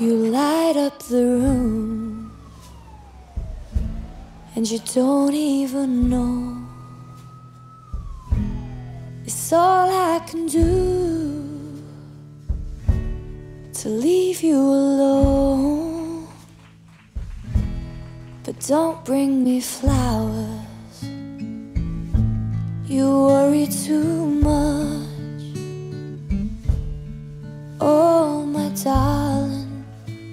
You light up the room, and you don't even know. It's all I can do to leave you alone. But don't bring me flowers, you worry too much. Oh, my darling,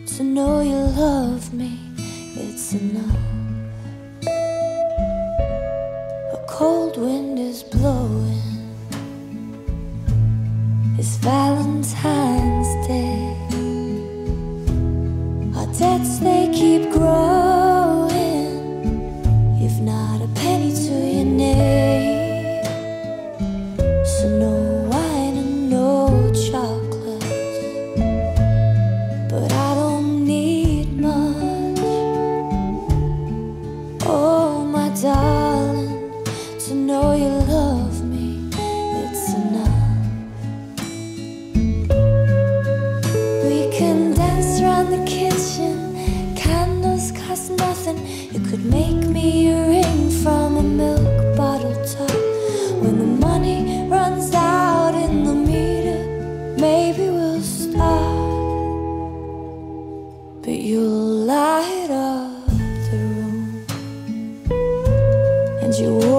to know you love me, it's enough. A cold wind is blowing, it's Valentine's Day. Our debts, they keep growing, you've not a penny to your name. So no wine and no chocolates, but I don't darling, to know you love me, it's enough. We can dance around the kitchen, candles cost nothing. You could make me a ring from a milk bottle top. When the money runs out in the meter, maybe we'll stop. But you'll light up. You